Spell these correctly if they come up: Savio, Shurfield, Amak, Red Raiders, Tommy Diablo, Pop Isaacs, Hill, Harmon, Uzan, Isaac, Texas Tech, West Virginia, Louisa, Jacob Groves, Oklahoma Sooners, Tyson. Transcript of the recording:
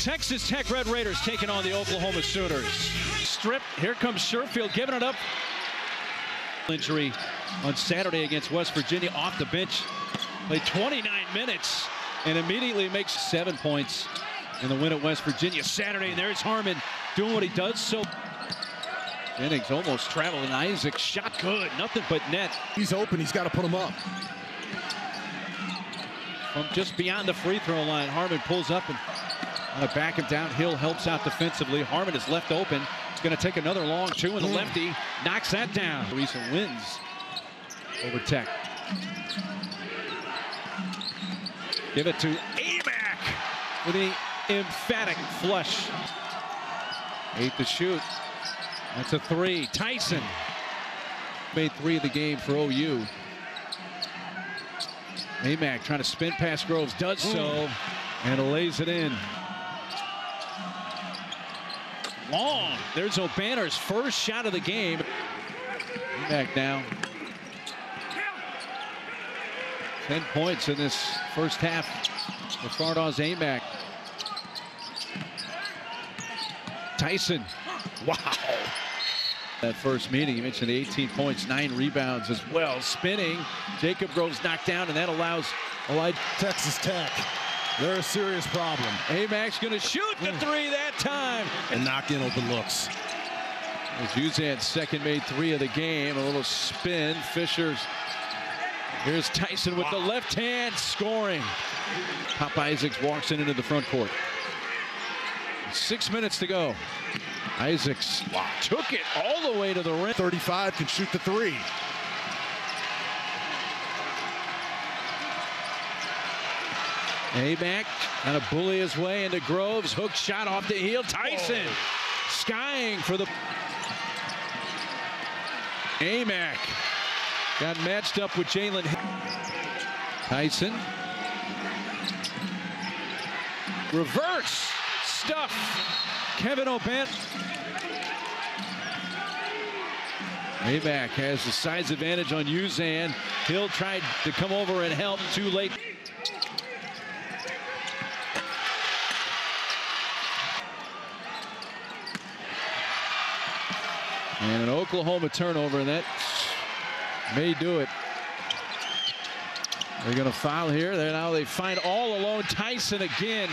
Texas Tech Red Raiders taking on the Oklahoma Sooners. Strip, here comes Shurfield giving it up. Injury on Saturday against West Virginia, off the bench. Played 29 minutes and immediately makes 7 points in the win at West Virginia Saturday. And there's Harmon doing what he does. So Jennings almost traveling. Isaac shot good, nothing but net. He's open, he's got to put him up. From just beyond the free throw line, Harmon pulls up and on a back and down. Hill helps out defensively. Harmon is left open. It's going to take another long two, and the lefty knocks that down. Louisa wins over Tech. Give it to Amak with an emphatic flush. 8 to shoot. That's a three. Tyson made 3 of the game for OU. Amak trying to spin past Groves, does so, and lays it in. Long. There's O'Banner's first shot of the game. Amak now. 10 points in this first half. The Fardaw's Amak. Tyson. Wow. That first meeting, you mentioned 18 points, 9 rebounds as well. Spinning, Jacob Groves knocked down, and that allows Texas Tech. They're a serious problem. Amak's going to shoot the three that time. And knock in open looks. Uzan's second made 3 of the game. A little spin, Fisher's. Here's Tyson with the left hand, scoring. Pop Isaacs walks in into the front court. 6 minutes to go. Isaacs took it all the way to the rim. 35 can shoot the three. Amak kind of bully his way into Groves. Hook shot off the heel. Tyson skying for the... Amak got matched up with Jalen. Tyson. Reverse stuff. Kevin O'Banner. Amak has the size advantage on Uzan. Hill tried to come over and help, too late. And an Oklahoma turnover, and that may do it. They're going to foul here. Now they find all alone Tyson again.